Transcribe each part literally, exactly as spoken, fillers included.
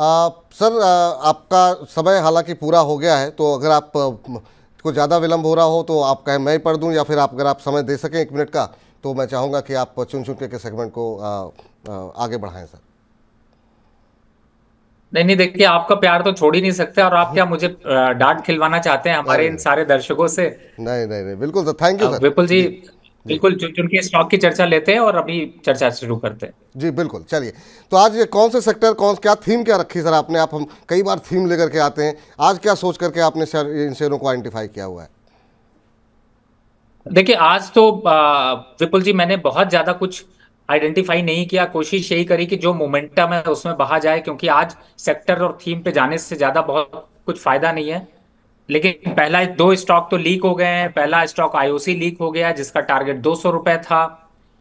आ, sir आ, आपका समय हालांकि पूरा हो गया है, तो अगर आप को ज़्यादा विलम्ब हो रहा हो तो आप कहें मैं पढ़ दूं, या फिर आप अगर आप समय दे सकें एक मिनट का, तो मैं चाहूँगा कि आप चुन चुन के, के सेगमेंट को आ, आ, आगे बढ़ाएं सर। नहीं नहीं देखिए, आपका प्यार तो छोड़ ही नहीं सकते, और आप क्या मुझे डांट खिलवाना चाहते हैं हमारे इन सारे दर्शकों से? नहीं नहीं नहीं बिल्कुल सर, थैंक यू सर। बिल्कुल जी, बिल्कुल चुन के स्टॉक की चर्चा लेते हैं और अभी चर्चा शुरू करते हैं। जी बिल्कुल, चलिए तो आज कौन से सेक्टर, कौन क्या थीम क्या रखी सर आपने? आप हम कई बार थीम लेकर के आते हैं, आज क्या सोच करके आपने इन शेयरों को आइडेंटिफाई किया हुआ है? देखिए आज तो विपुल जी मैंने बहुत ज्यादा कुछ आइडेंटिफाई नहीं किया, कोशिश यही करी कि जो मोमेंटम है उसमें बहा जाए, क्योंकि आज सेक्टर और थीम पे जाने से ज्यादा बहुत कुछ फायदा नहीं है। लेकिन पहला दो स्टॉक तो लीक हो गए हैं। पहला स्टॉक आईओसी लीक हो गया जिसका टारगेट दो सौ रुपए था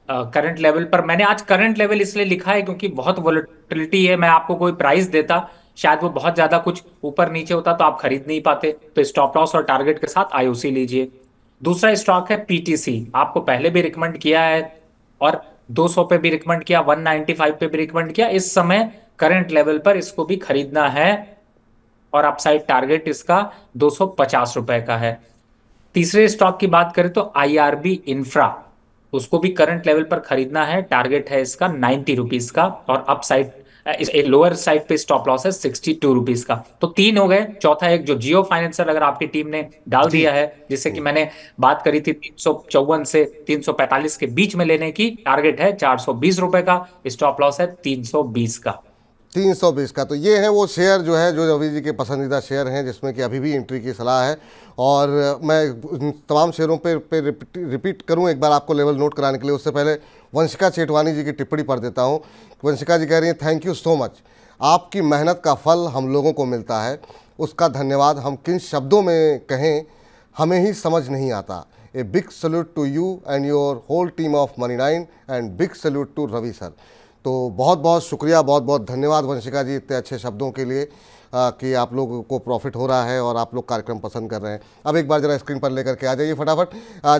करंट लेवल पर। मैंने आज करंट लेवल इसलिए लिखा है क्योंकि बहुत वोलेटिलिटी है। मैं आपको कोई प्राइस देता, शायद वो बहुत ज्यादा कुछ ऊपर नीचे होता तो आप खरीद नहीं पाते, तो स्टॉप लॉस और टारगेट के साथ आईओसी लीजिए। दूसरा स्टॉक है पीटीसी, आपको पहले भी रिकमेंड किया है और दो सौ पे भी रिकमेंड किया, वन नाइनटी फाइव पे भी रिकमेंड किया। इस समय करंट लेवल पर इसको भी खरीदना है और अपसाइड टारगेट इसका दो सौ पचास रुपए का है। तीसरे स्टॉक की बात करें तो आईआरबी इंफ्रा, उसको भी करंट लेवल पर खरीदना है, टारगेट है इसका नाइन्टी रुपीज का और अपसाइड लोअर साइड पे स्टॉप लॉस है सिक्सटी टू रुपीज का। तो तीन हो गए। चौथा एक जो जियो फाइनेंशियल अगर आपकी टीम ने डाल दिया है, जिससे कि मैंने बात करी थी तीन सौ चौवन से तीन सौ पैंतालीस के बीच में लेने की, टारगेट है चार सौ बीस रुपए का, स्टॉप लॉस है तीन सौ बीस का। तीन सौ बीस का। तो ये है वो शेयर जो है, जो रवि जी के पसंदीदा शेयर हैं, जिसमें कि अभी भी एंट्री की सलाह है। और मैं तमाम शेयरों पे, पे रिपीट, रिपीट करूं एक बार आपको लेवल नोट कराने के लिए, उससे पहले वंशिका चेटवानी जी की टिप्पणी पढ़ देता हूं। वंशिका जी कह रही हैं, थैंक यू सो मच, आपकी मेहनत का फल हम लोगों को मिलता है, उसका धन्यवाद हम किन शब्दों में कहें, हमें ही समझ नहीं आता। A big salute to you and your whole team of money nine and big salute to Ravi sir. तो बहुत बहुत शुक्रिया, बहुत बहुत धन्यवाद वंशिका जी इतने अच्छे शब्दों के लिए आ, कि आप लोगों को प्रॉफिट हो रहा है और आप लोग कार्यक्रम पसंद कर रहे हैं। अब एक बार जरा स्क्रीन पर लेकर के आ जाइए फटाफट।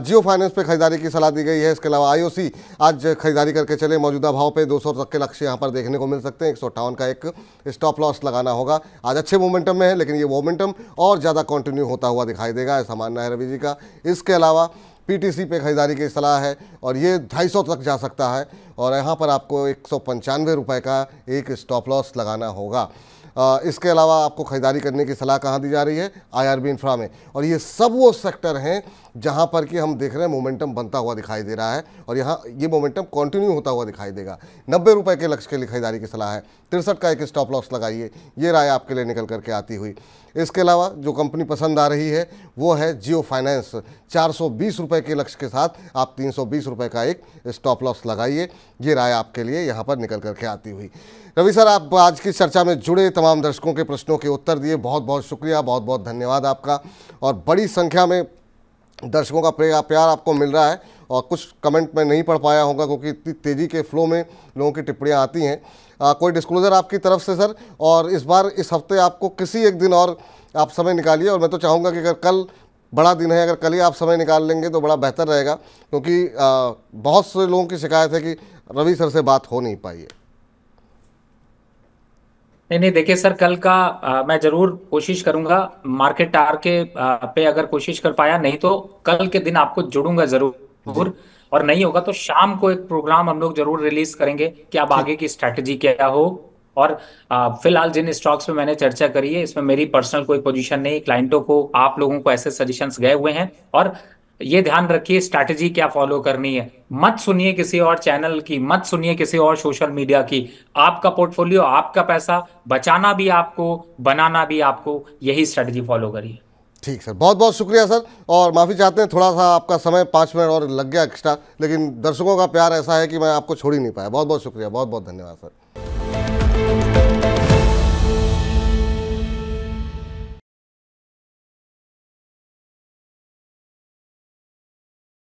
जियो फाइनेंस पे खरीदारी की सलाह दी गई है, इसके अलावा आईओसी आज खरीदारी करके चले, मौजूदा भाव पे दो सौ तक के लक्ष्य यहाँ पर देखने को मिल सकते हैं। एक सौ अट्ठावन का एक स्टॉप लॉस लगाना होगा। आज अच्छे मोमेंटम में है, लेकिन ये मोमेंटम और ज़्यादा कंटिन्यू होता हुआ दिखाई देगा, ऐसा मानना है रवि जी का। इसके अलावा पीटीसी पे खरीदारी की सलाह है और ये ढाई सौ तक जा सकता है और यहाँ पर आपको एक सौ पंचानवे रुपये का एक स्टॉप लॉस लगाना होगा। आ, इसके अलावा आपको खरीदारी करने की सलाह कहाँ दी जा रही है? आईआरबी इंफ्रा में। और ये सब वो सेक्टर हैं जहाँ पर कि हम देख रहे हैं मोमेंटम बनता हुआ दिखाई दे रहा है और यहाँ ये मोमेंटम कंटिन्यू होता हुआ दिखाई देगा। नब्बे रुपये के लक्ष्य के लिए खरीदारी की सलाह है, तिरसठ का एक स्टॉप लॉस लगाइए, ये राय आपके लिए निकल करके आती हुई। इसके अलावा जो कंपनी पसंद आ रही है वो है जियो फाइनेंस, चार सौ बीस रुपये के लक्ष्य के साथ आप तीन सौ बीस रुपये का एक स्टॉप लॉस लगाइए, ये राय आपके लिए यहाँ पर निकल करके आती हुई। रवि सर, आप आज की चर्चा में जुड़े, तमाम दर्शकों के प्रश्नों के उत्तर दिए, बहुत बहुत शुक्रिया, बहुत बहुत धन्यवाद आपका। और बड़ी संख्या में दर्शकों का प्यार आपको मिल रहा है और कुछ कमेंट में नहीं पढ़ पाया होगा क्योंकि इतनी तेज़ी के फ्लो में लोगों की टिप्पणियां आती हैं। आ, कोई डिस्क्लोज़र आपकी तरफ से सर? और इस बार इस हफ्ते आपको किसी एक दिन और आप समय निकालिए, और मैं तो चाहूँगा कि अगर कल बड़ा दिन है, अगर कल ही आप समय निकाल लेंगे तो बड़ा बेहतर रहेगा, क्योंकि आ, बहुत से लोगों की शिकायत है कि रवि सर से बात हो नहीं पाई है। नहीं नहीं देखिए सर, कल का आ, मैं जरूर कोशिश करूंगा, मार्केट टार के आ, पे अगर कोशिश कर पाया नहीं तो कल के दिन आपको जुड़ूंगा जरूर, और नहीं होगा तो शाम को एक प्रोग्राम हम लोग जरूर रिलीज करेंगे कि अब आगे की स्ट्रेटजी क्या हो। और फिलहाल जिन स्टॉक्स पे मैंने चर्चा करी है इसमें मेरी पर्सनल कोई पोजीशन नहीं, क्लाइंटों को आप लोगों को ऐसे सजेशंस गए हुए हैं। और ये ध्यान रखिए स्ट्रैटेजी क्या फॉलो करनी है, मत सुनिए किसी और चैनल की, मत सुनिए किसी और सोशल मीडिया की। आपका पोर्टफोलियो, आपका पैसा, बचाना भी आपको, बनाना भी आपको, यही स्ट्रैटेजी फॉलो करिए। ठीक सर, बहुत बहुत शुक्रिया सर, और माफ़ी चाहते हैं थोड़ा सा आपका समय पाँच मिनट और लग गया एक्स्ट्रा, लेकिन दर्शकों का प्यार ऐसा है कि मैं आपको छोड़ ही नहीं पाया। बहुत बहुत शुक्रिया, बहुत बहुत धन्यवाद सर।